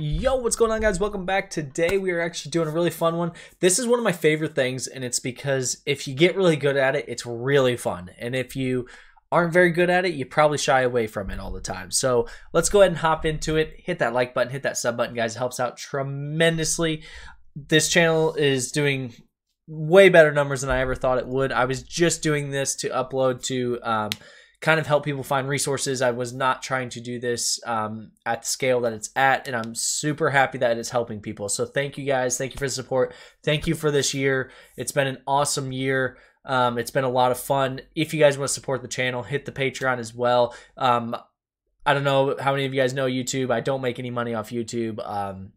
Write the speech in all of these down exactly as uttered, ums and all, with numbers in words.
Yo, what's going on, guys? Welcome back. Today we are actually doing a really fun one. This is one of my favorite things, and it's because if you get really good at it, it's really fun. And if you aren't very good at it, you probably shy away from it all the time. So let's go ahead and hop into it. Hit that like button, hit that sub button, guys. It helps out tremendously. This channel is doing way better numbers than I ever thought it would. I was just doing this to upload to um, kind of help people find resources. I was not trying to do this um, at the scale that it's at, and I'm super happy that it's helping people. So thank you guys. Thank you for the support. Thank you for this year. It's been an awesome year. Um, it's been a lot of fun. If you guys want to support the channel, hit the Patreon as well. Um, I don't know how many of you guys know YouTube. I don't make any money off YouTube. Um,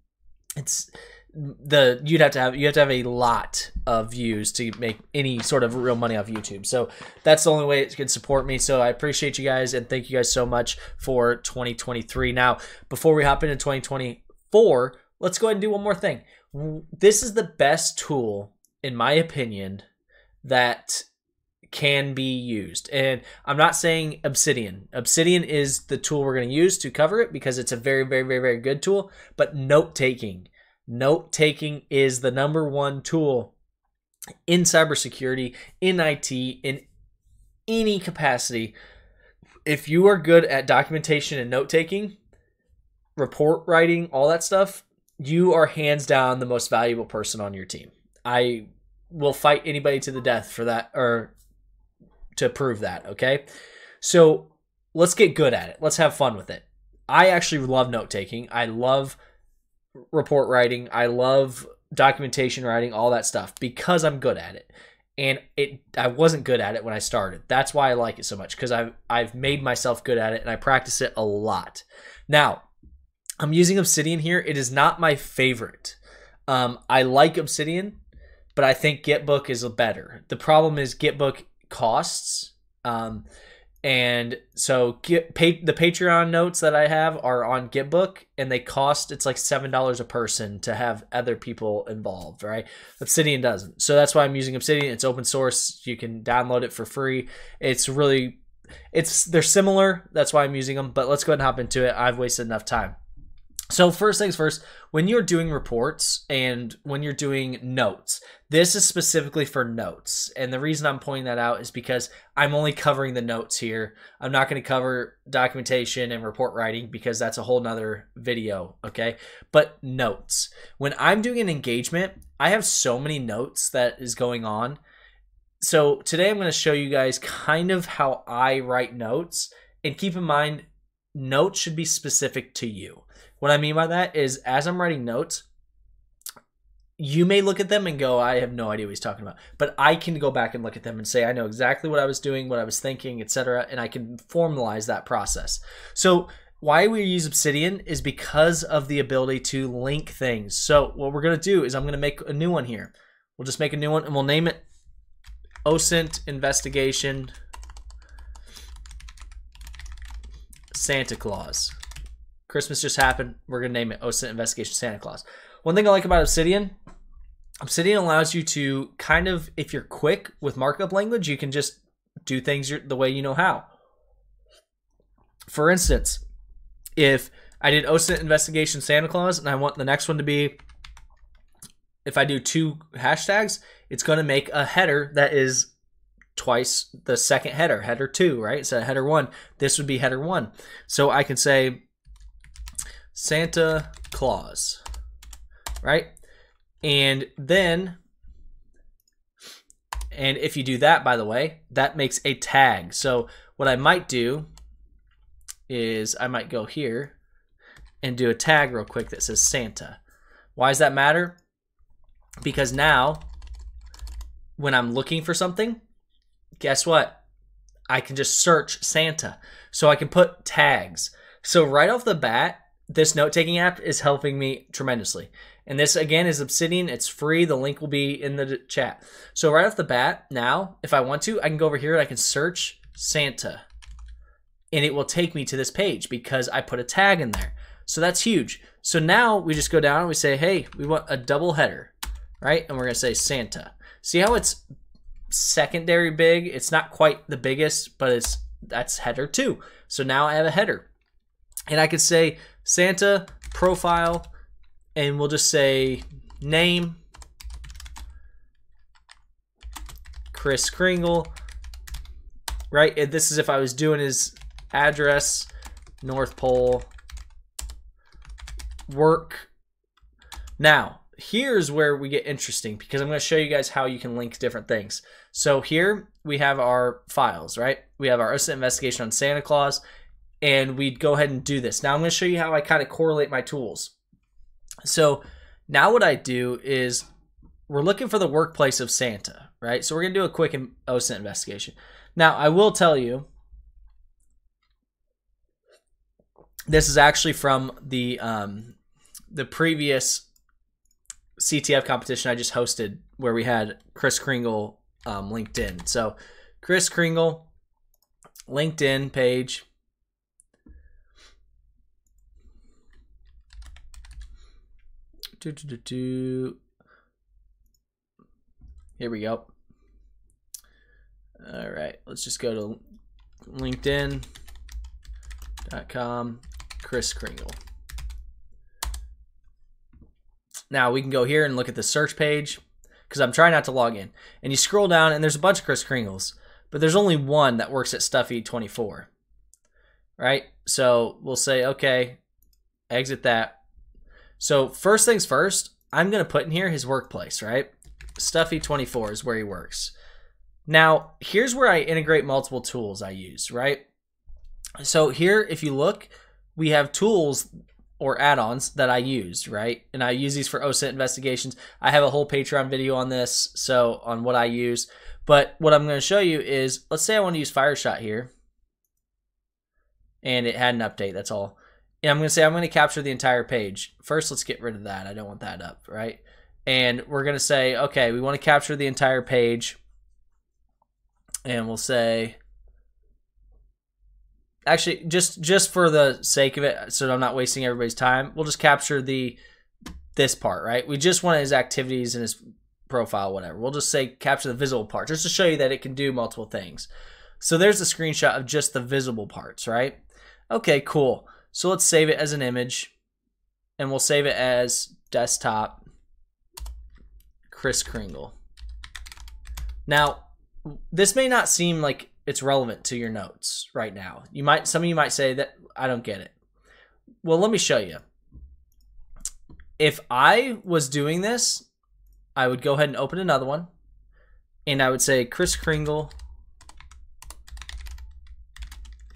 it's the you'd have to have you have to have a lot of views to make any sort of real money off YouTube. So that's the only way it can support me. So I appreciate you guys, and thank you guys so much for twenty twenty-three. Now, before we hop into twenty twenty-four, let's go ahead and do one more thing. This is the best tool, in my opinion, that can be used. And I'm not saying Obsidian. Obsidian is the tool we're going to use to cover it because it's a very, very, very, very good tool, but note-taking. Note-taking is the number one tool in cybersecurity, in I T, in any capacity. If you are good at documentation and note-taking, report writing, all that stuff, you are hands down the most valuable person on your team. I will fight anybody to the death for that, or to prove that, okay? So let's get good at it. Let's have fun with it. I actually love note-taking. I love report writing. I love documentation writing, all that stuff, because I'm good at it. And it I wasn't good at it when I started. That's why I like it so much, because I've, I've made myself good at it, and I practice it a lot. Now, I'm using Obsidian here. It is not my favorite. Um, I like Obsidian, but I think GitBook is better. The problem is GitBook costs. Um, And so get paid, the Patreon notes that I have are on GitBook, and they cost, it's like seven dollars a person to have other people involved, right? Obsidian doesn't. So that's why I'm using Obsidian. It's open source. You can download it for free. It's really, it's they're similar. That's why I'm using them, but let's go ahead and hop into it. I've wasted enough time. So first things first, when you're doing reports and when you're doing notes, this is specifically for notes. And the reason I'm pointing that out is because I'm only covering the notes here. I'm not going to cover documentation and report writing because that's a whole nother video, okay? But notes. When I'm doing an engagement, I have so many notes that is going on. So today I'm going to show you guys kind of how I write notes. And keep in mind, notes should be specific to you. What I mean by that is, as I'm writing notes, you may look at them and go, I have no idea what he's talking about. But I can go back and look at them and say, I know exactly what I was doing, what I was thinking, et cetera. And I can formalize that process. So why we use Obsidian is because of the ability to link things. So what we're going to do is I'm going to make a new one here. We'll just make a new one, and we'll name it OSINT Investigation Santa Claus. Christmas just happened. We're going to name it OSINT Investigation Santa Claus. One thing I like about Obsidian, Obsidian allows you to kind of, if you're quick with markup language, you can just do things your, the way you know how. For instance, if I did OSINT Investigation Santa Claus and I want the next one to be, if I do two hashtags, it's going to make a header that is twice the second header, header two, right? So header one, this would be header one. So I can say, Santa Claus, right? And then, and if you do that, by the way, that makes a tag. So what I might do is I might go here and do a tag real quick that says Santa. Why does that matter? Because now when I'm looking for something, guess what? I can just search Santa. So I can put tags. So right off the bat, this note-taking app is helping me tremendously. And this, again, is Obsidian. It's free. The link will be in the chat. So right off the bat, now, if I want to, I can go over here and I can search Santa. And it will take me to this page because I put a tag in there. So that's huge. So now we just go down and we say, hey, we want a double header, right? And we're going to say Santa. See how it's secondary big? It's not quite the biggest, but it's that's header two. So now I have a header. And I could say Santa profile, and we'll just say name Chris Kringle, right? And this is if I was doing his address, North Pole, work. Now, here's where we get interesting, because I'm going to show you guys how you can link different things. So here we have our files, right? We have our OSINT investigation on Santa Claus, and we'd go ahead and do this. Now I'm going to show you how I kind of correlate my tools. So now what I do is we're looking for the workplace of Santa, right? So we're going to do a quick OSINT investigation. Now I will tell you, this is actually from the um, the previous C T F competition I just hosted, where we had Chris Kringle um, LinkedIn. So Chris Kringle LinkedIn page. Do, do, do, do. Here we go. All right, let's just go to LinkedIn dot com Chris Kringle. Now we can go here and look at the search page, because I'm trying not to log in. And you scroll down and there's a bunch of Chris Kringles, but there's only one that works at stuffy twenty-four, right? So we'll say, okay, exit that. So first things first, I'm going to put in here his workplace, right? stuffy twenty-four is where he works. Now here's where I integrate multiple tools I use, right? So here, if you look, we have tools or add-ons that I used, right? And I use these for OSINT investigations. I have a whole Patreon video on this, so on what I use. But what I'm going to show you is, let's say I want to use FireShot here, and it had an update, that's all. And I'm going to say I'm going to capture the entire page. First, let's get rid of that. I don't want that up, right? And we're going to say, okay, we want to capture the entire page. And we'll say... Actually, just just for the sake of it, so I'm not wasting everybody's time, we'll just capture the this part, right? We just want his activities and his profile, whatever. We'll just say capture the visible part, just to show you that it can do multiple things. So there's a screenshot of just the visible parts, right? Okay, cool. So let's save it as an image, and we'll save it as desktop Chris Kringle. Now, this may not seem like it's relevant to your notes right now. You might, some of you might say that I don't get it. Well, let me show you. If I was doing this, I would go ahead and open another one, and I would say Chris Kringle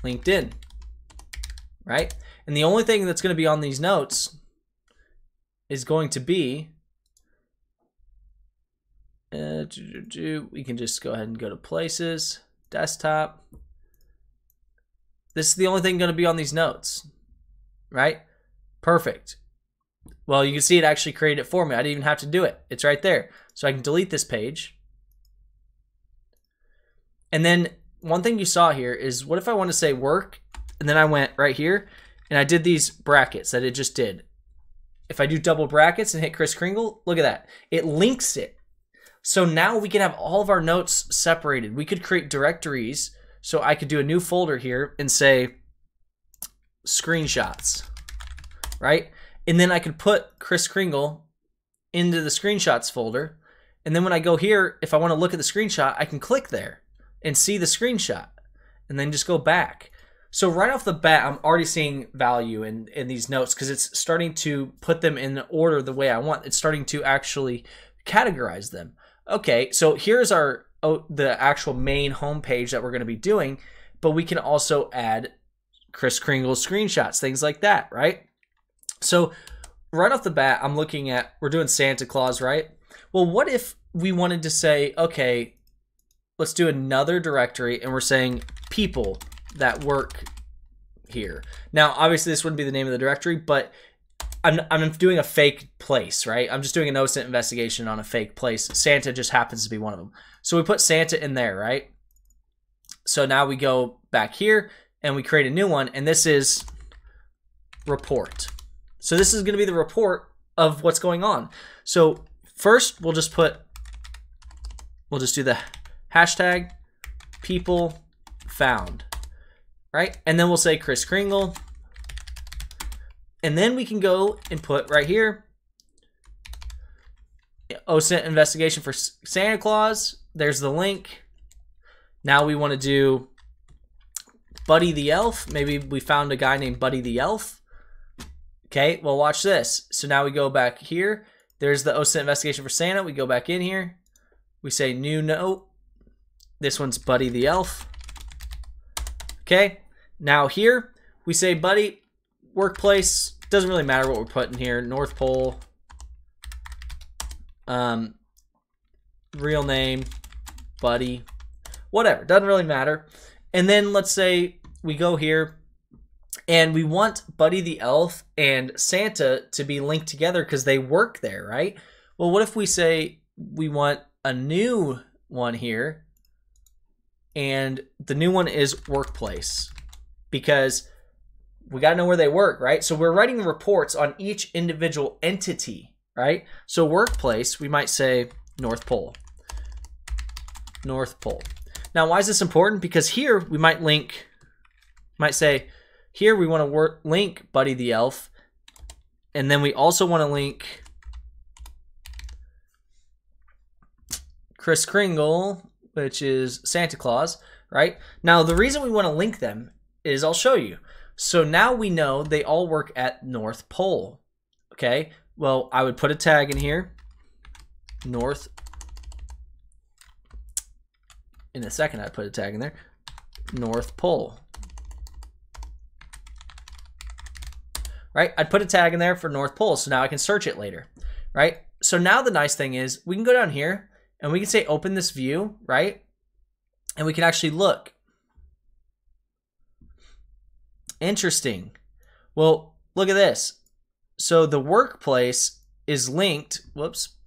LinkedIn, right? And the only thing that's going to be on these notes is going to be, uh, we can just go ahead and go to places. Desktop. This is the only thing going to be on these notes, right? Perfect. Well, you can see it actually created it for me. I didn't even have to do it. It's right there. So I can delete this page. And then one thing you saw here is, what if I want to say work, and then I went right here and I did these brackets that it just did. If I do double brackets and hit Chris Kringle, look at that. It links it. So now we can have all of our notes separated. We could create directories. So I could do a new folder here and say screenshots, right? And then I could put Chris Kringle into the screenshots folder. And then when I go here, if I want to look at the screenshot, I can click there and see the screenshot and then just go back. So right off the bat, I'm already seeing value in, in these notes, because it's starting to put them in the order the way I want. It's starting to actually categorize them. Okay, so here's our oh, the actual main homepage that we're going to be doing, but we can also add Chris Kringle screenshots, things like that, right? So right off the bat, I'm looking at, we're doing Santa Claus, right? Well, what if we wanted to say, okay, let's do another directory, and we're saying people that work here. Now, obviously, this wouldn't be the name of the directory, but I'm, I'm doing a fake place, right? I'm just doing an OSINT investigation on a fake place. Santa just happens to be one of them. So we put Santa in there, right? So now we go back here and we create a new one, and this is report. So this is going to be the report of what's going on. So first we'll just put, we'll just do the hashtag people found, right? And then we'll say Chris Kringle. And then we can go and put right here, OSINT investigation for Santa Claus. There's the link. Now we want to do Buddy the Elf. Maybe we found a guy named Buddy the Elf. Okay, well, watch this. So now we go back here. There's the OSINT investigation for Santa. We go back in here. We say new note. This one's Buddy the Elf. Okay, now here we say Buddy workplace. Doesn't really matter what we're putting here. North Pole. Um, real name, Buddy. Whatever, doesn't really matter. And then let's say we go here and we want Buddy the Elf and Santa to be linked together because they work there, right? Well, what if we say we want a new one here and the new one is workplace, because we got to know where they work, right? So we're writing reports on each individual entity, right? So workplace, we might say North Pole, North Pole. Now, why is this important? Because here we might link, might say, here we want to work, link Buddy the Elf, and then we also want to link Kris Kringle, which is Santa Claus, right? Now, the reason we want to link them is I'll show you. So now we know they all work at North Pole, okay? Well, I would put a tag in here, North, in a second I put a tag in there, North Pole. Right, I'd put a tag in there for North Pole, so now I can search it later, right? So now the nice thing is we can go down here and we can say open this view, right? And we can actually look. Interesting. Well, look at this. So the workplace is linked, whoops,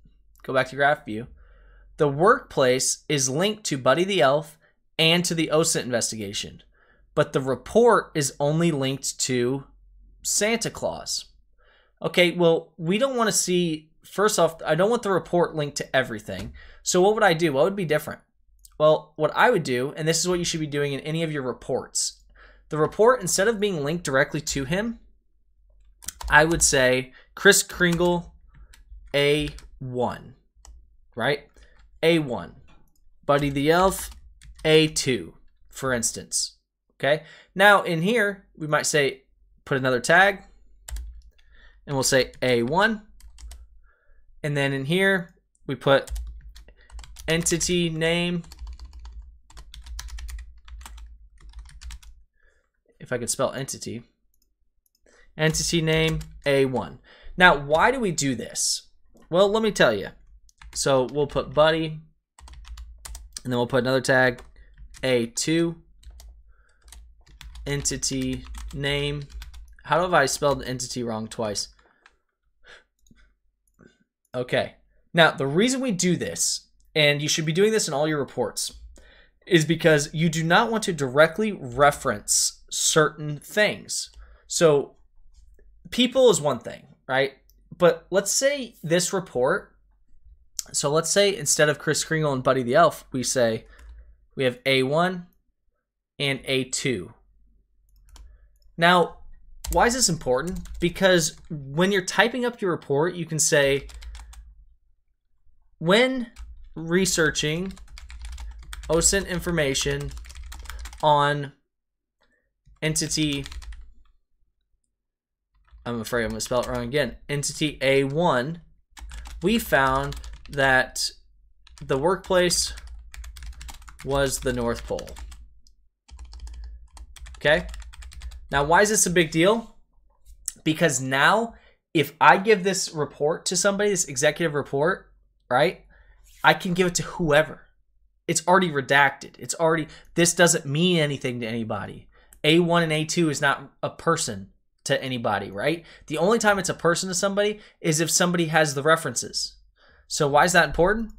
go back to graph view. The workplace is linked to Buddy the Elf and to the OSINT investigation, but the report is only linked to Santa Claus. Okay, well, we don't want to see, first off, I don't want the report linked to everything. So what would I do? What would be different? Well, what I would do, and this is what you should be doing in any of your reports. The report, instead of being linked directly to him, I would say Kris Kringle A one, right? A one. Buddy the Elf A two, for instance. Okay, now in here, we might say put another tag and we'll say A one, and then in here we put entity name, if I could spell entity, entity name A one. Now why do we do this? Well, let me tell you. So we'll put Buddy and then we'll put another tag A two, entity name. How have I spelled entity wrong twice? Okay. Now, the reason we do this, and you should be doing this in all your reports, is because you do not want to directly reference certain things. So people is one thing, right? But let's say this report, so let's say instead of Kris Kringle and Buddy the Elf, we say we have A one and A two. Now, why is this important? Because when you're typing up your report, you can say, when researching OSINT information on entity, I'm afraid I'm gonna spell it wrong again, entity A one, we found that the workplace was the North Pole. Okay? Now, why is this a big deal? Because now, if I give this report to somebody, this executive report, right, I can give it to whoever. It's already redacted. It's already, this doesn't mean anything to anybody. A one and A two is not a person to anybody, right? The only time it's a person to somebody is if somebody has the references. So why is that important?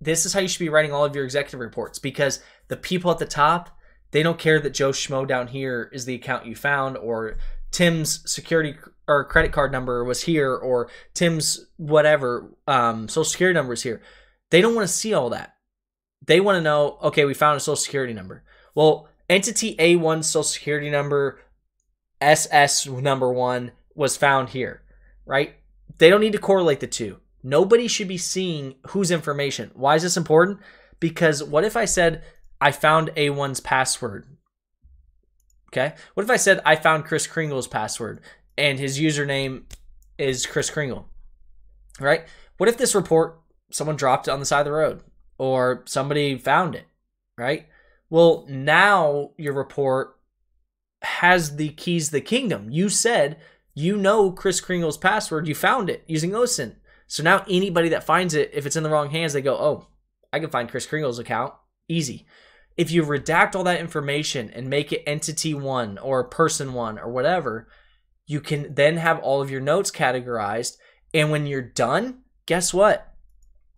This is how you should be writing all of your executive reports, because the people at the top, they don't care that Joe Schmo down here is the account you found, or Tim's security or credit card number was here, or Tim's whatever um, social security number is here. They don't want to see all that. They want to know, okay, we found a social security number. Well, entity A one, social security number, S S number one, was found here, right? They don't need to correlate the two. Nobody should be seeing whose information. Why is this important? Because what if I said, I found A one's password? Okay. What if I said, I found Chris Kringle's password and his username is Chris Kringle, right? What if this report, someone dropped it on the side of the road or somebody found it, right? Well, now your report has the keys to the kingdom. You said, you know, Chris Kringle's password, you found it using OSINT. So now anybody that finds it, if it's in the wrong hands, they go, oh, I can find Chris Kringle's account. Easy. If you redact all that information and make it entity one or person one or whatever, you can then have all of your notes categorized. And when you're done, guess what?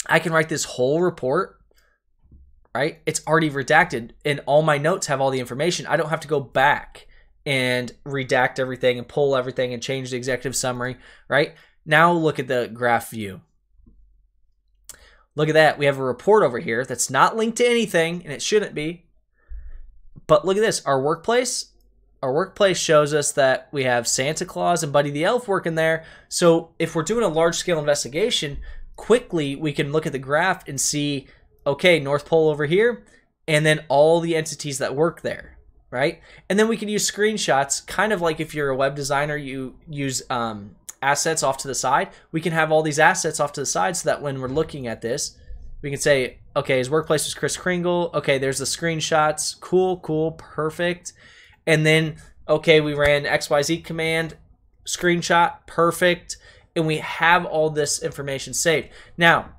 I can write this whole report, right? It's already redacted and all my notes have all the information. I don't have to go back and redact everything and pull everything and change the executive summary, right? Now look at the graph view. Look at that. We have a report over here that's not linked to anything, and it shouldn't be. But look at this. Our workplace, our workplace shows us that we have Santa Claus and Buddy the Elf working there. So if we're doing a large-scale investigation, quickly we can look at the graph and see, okay, North Pole over here, and then all the entities that work there, right? And then we can use screenshots, kind of like if you're a web designer, you use um, assets off to the side. We can have all these assets off to the side so that when we're looking at this, we can say, okay, his workplace was Chris Kringle. Okay, there's the screenshots. Cool, cool, perfect. And then, okay, we ran X Y Z command, screenshot, perfect. And we have all this information saved. Now,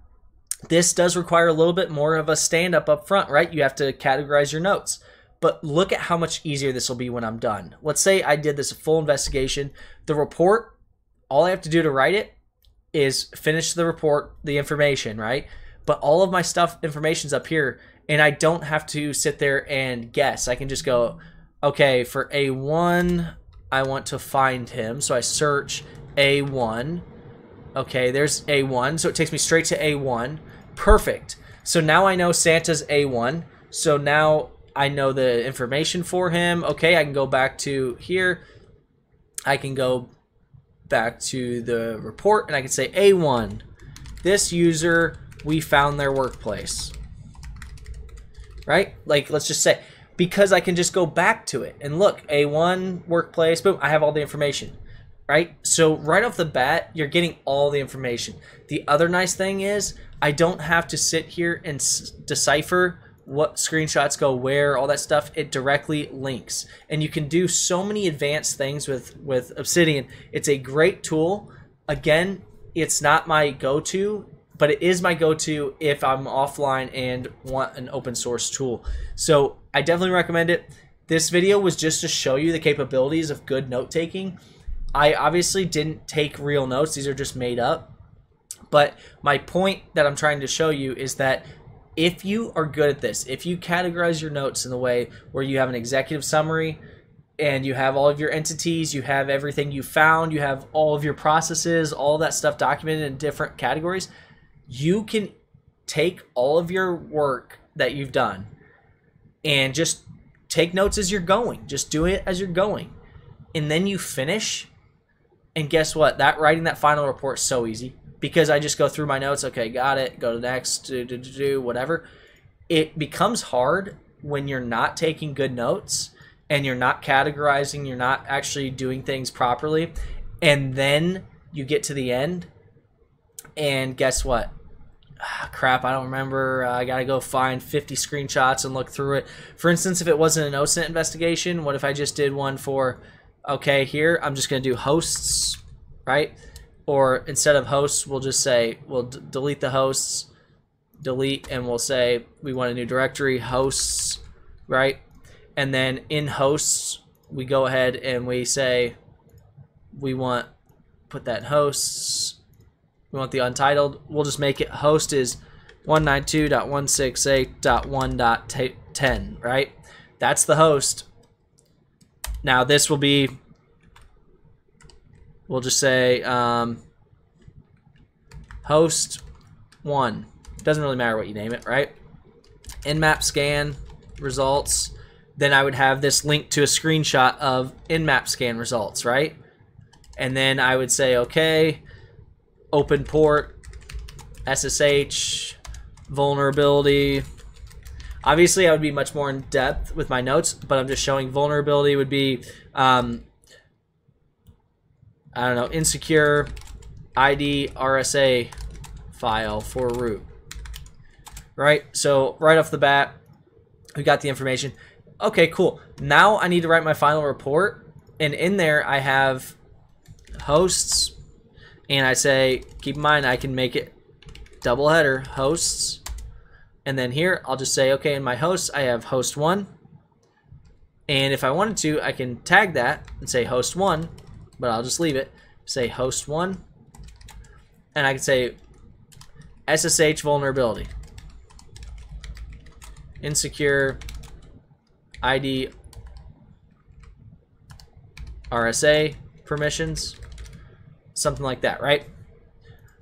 this does require a little bit more of a stand-up up front, right? You have to categorize your notes. But look at how much easier this will be when I'm done. Let's say I did this full investigation. The report, all I have to do to write it is finish the report, the information, right? But all of my stuff, information's up here, and I don't have to sit there and guess. I can just go, okay, for A one, I want to find him. So I search A one. Okay, there's A one. So it takes me straight to A one. Perfect. So now I know Santa's A one. So now I know the information for him. Okay, I can go back to here. I can go back to the report and I can say A one, this user, we found their workplace, right? Like, let's just say, because I can just go back to it and look, A one workplace, boom, I have all the information, right? So right off the bat, you're getting all the information. The other nice thing is I don't have to sit here and s decipher what screenshots go where, all that stuff. It directly links, and you can do so many advanced things with with Obsidian. It's a great tool. Again, it's not my go-to, but it is my go-to if I'm offline and want an open source tool. So I definitely recommend it. This video was just to show you the capabilities of good note-taking. I obviously didn't take real notes. These are just made up. But my point that I'm trying to show you is that if you are good at this, if you categorize your notes in the way where you have an executive summary and you have all of your entities, you have everything you found, you have all of your processes, all that stuff documented in different categories, you can take all of your work that you've done and just take notes as you're going. Just do it as you're going. And then you finish. And guess what? That writing that final report is so easy. Because I just go through my notes, okay, got it, go to next, do, do, do, do, whatever. It becomes hard when you're not taking good notes and you're not categorizing, you're not actually doing things properly. And then you get to the end and guess what? Ah, crap, I don't remember. I gotta go find fifty screenshots and look through it. For instance, if it wasn't an OSINT investigation, what if I just did one for, okay, here, I'm just gonna do hosts, right? Or instead of hosts, we'll just say, we'll d delete the hosts, delete, and we'll say we want a new directory, hosts, right? And then in hosts, we go ahead and we say we want, put that hosts, we want the untitled, we'll just make it host is one ninety-two dot one sixty-eight dot one dot ten, right? That's the host. Now this will be, we'll just say um, host one. Doesn't really matter what you name it, right? Nmap scan results. Then I would have this link to a screenshot of Nmap scan results, right? and then I would say, okay, open port, S S H, vulnerability. Obviously, I would be much more in depth with my notes, but I'm just showing vulnerability would be, um, I don't know, insecure I D R S A file for root. Right? So right off the bat, we got the information. Okay, cool. Now I need to write my final report, and in there I have hosts, and I say, keep in mind, I can make it double header, hosts. And then here, I'll just say, okay, in my hosts, I have host one. And if I wanted to, I can tag that and say host one, but I'll just leave it. Say host one. And I can say S S H vulnerability. Insecure I D R S A permissions. Something like that, right?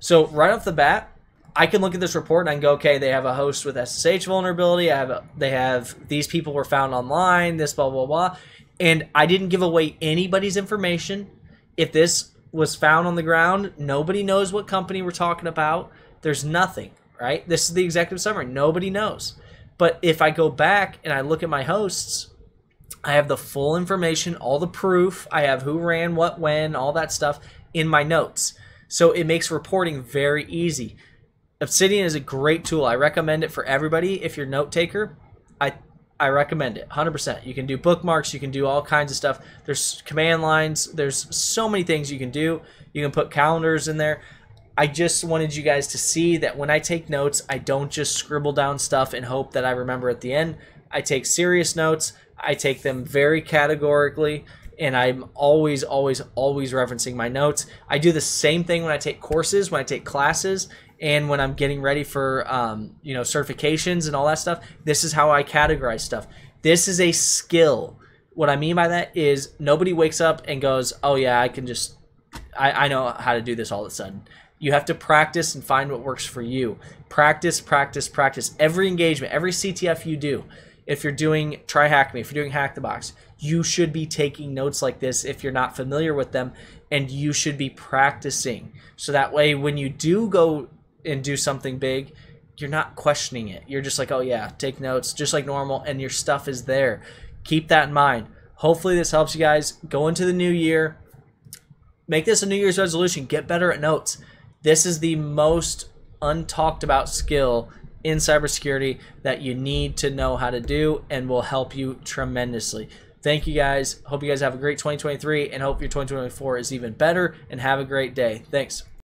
So right off the bat, I can look at this report and I can go, okay, they have a host with S S H vulnerability. I have a, they have these people were found online, this blah, blah, blah. And I didn't give away anybody's information. If this was found on the ground, nobody knows what company we're talking about. There's nothing, right? This is the executive summary. Nobody knows. But if I go back and I look at my hosts, I have the full information, all the proof. I have who ran, what, when, all that stuff in my notes. So it makes reporting very easy. Obsidian is a great tool. I recommend it for everybody. If you're a note taker, I I recommend it one hundred percent. You can do bookmarks. You can do all kinds of stuff. There's command lines. There's so many things you can do. You can put calendars in there. I just wanted you guys to see that when I take notes, I don't just scribble down stuff and hope that I remember at the end. I take serious notes. I take them very categorically, and I'm always, always, always referencing my notes. I do the same thing when I take courses, when I take classes, and when I'm getting ready for um, you know, certifications and all that stuff. This is how I categorize stuff. This is a skill. What I mean by that is nobody wakes up and goes, oh yeah, I can just, I, I know how to do this all of a sudden. You have to practice and find what works for you. Practice, practice, practice. Every engagement, every C T F you do, if you're doing TryHackMe, if you're doing Hack the Box, you should be taking notes like this if you're not familiar with them, and you should be practicing. So that way when you do go and do something big, you're not questioning it. You're just like, oh yeah, take notes just like normal, and your stuff is there. Keep that in mind. Hopefully this helps you guys go into the new year. Make this a New Year's resolution. Get better at notes. This is the most untalked about skill in cybersecurity that you need to know how to do, and will help you tremendously. Thank you guys. Hope you guys have a great twenty twenty-three, and hope your twenty twenty-four is even better, and have a great day. Thanks.